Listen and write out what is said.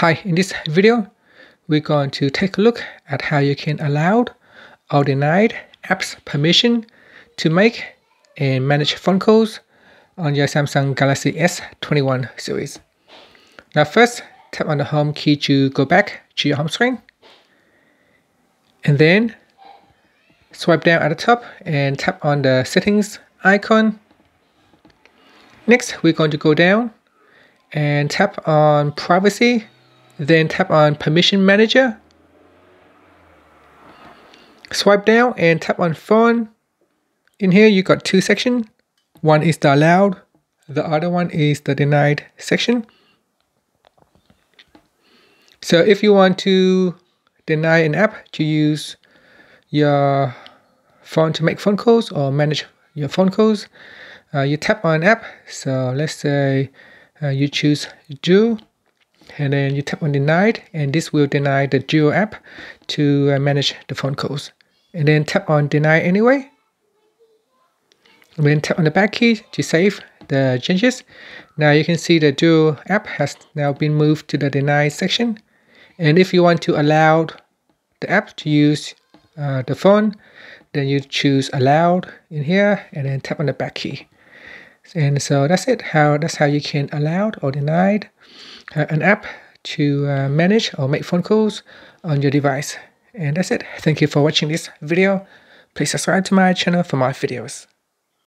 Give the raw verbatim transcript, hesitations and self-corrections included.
Hi, in this video, we're going to take a look at how you can allow or deny apps permission to make and manage phone calls on your Samsung Galaxy S twenty-one series. Now first, tap on the home key to go back to your home screen. And then swipe down at the top and tap on the settings icon. Next, we're going to go down and tap on privacy. Then tap on Permission Manager. Swipe down and tap on Phone. In here you got two sections. One is the allowed, the other one is the denied section. So if you want to deny an app to use your phone to make phone calls or manage your phone calls, uh, you tap on app. So let's say uh, you choose Duo. And then you tap on denied, and this will deny the Duo app to manage the phone calls. And then tap on deny anyway. And then tap on the back key to save the changes. Now you can see the Duo app has now been moved to the deny section. And if you want to allow the app to use uh, the phone, then you choose allow in here and then tap on the back key. And so that's it. How that's how you can allow or deny uh, an app to uh, manage or make phone calls on your device. And that's it. Thank you for watching this video. Please subscribe to my channel for more videos.